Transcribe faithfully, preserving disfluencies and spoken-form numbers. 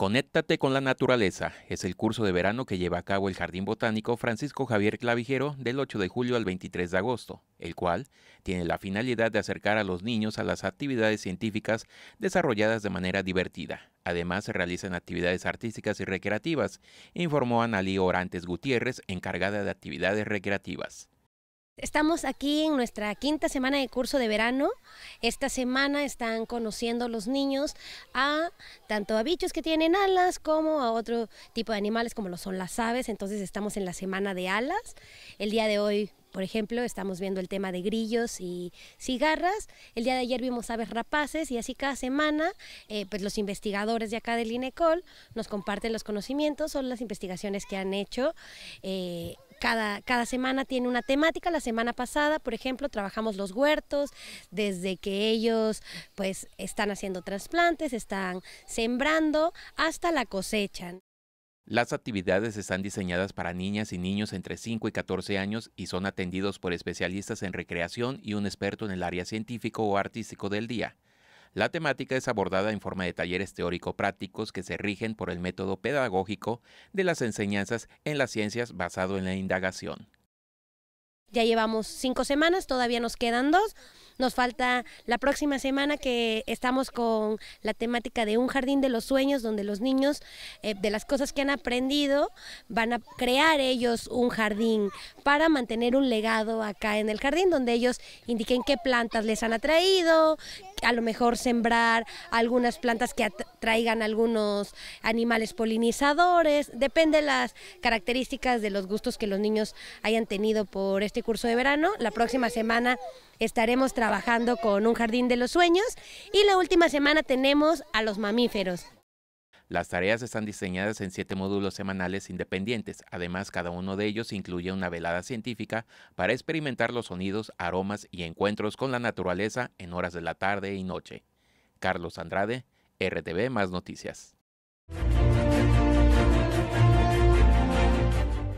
Conéctate con la naturaleza. Es el curso de verano que lleva a cabo el Jardín Botánico Francisco Javier Clavijero del ocho de julio al veintitrés de agosto, el cual tiene la finalidad de acercar a los niños a las actividades científicas desarrolladas de manera divertida. Además, se realizan actividades artísticas y recreativas, informó Analí Orantes Gutiérrez, encargada de actividades recreativas. Estamos aquí en nuestra quinta semana de curso de verano. Esta semana están conociendo los niños a tanto a bichos que tienen alas como a otro tipo de animales como lo son las aves. Entonces estamos en la semana de alas. El día de hoy, por ejemplo, estamos viendo el tema de grillos y cigarras. El día de ayer vimos aves rapaces y así cada semana eh, pues los investigadores de acá del INECOL nos comparten los conocimientos o las investigaciones que han hecho. Eh, Cada, cada semana tiene una temática. La semana pasada, por ejemplo, trabajamos los huertos, desde que ellos pues están haciendo trasplantes, están sembrando, hasta la cosecha. Las actividades están diseñadas para niñas y niños entre cinco y catorce años y son atendidos por especialistas en recreación y un experto en el área científico o artístico del día. La temática es abordada en forma de talleres teórico-prácticos que se rigen por el método pedagógico de las enseñanzas en las ciencias basado en la indagación. Ya llevamos cinco semanas, todavía nos quedan dos. Nos falta la próxima semana que estamos con la temática de un jardín de los sueños, donde los niños, eh, de las cosas que han aprendido, van a crear ellos un jardín para mantener un legado acá en el jardín, donde ellos indiquen qué plantas les han atraído, a lo mejor sembrar algunas plantas que atraigan algunos animales polinizadores. Depende de las características de los gustos que los niños hayan tenido por este curso de verano. La próxima semana estaremos trabajando con un jardín de los sueños y la última semana tenemos a los mamíferos. Las tareas están diseñadas en siete módulos semanales independientes. Además, cada uno de ellos incluye una velada científica para experimentar los sonidos, aromas y encuentros con la naturaleza en horas de la tarde y noche. Carlos Andrade, R T V Más Noticias.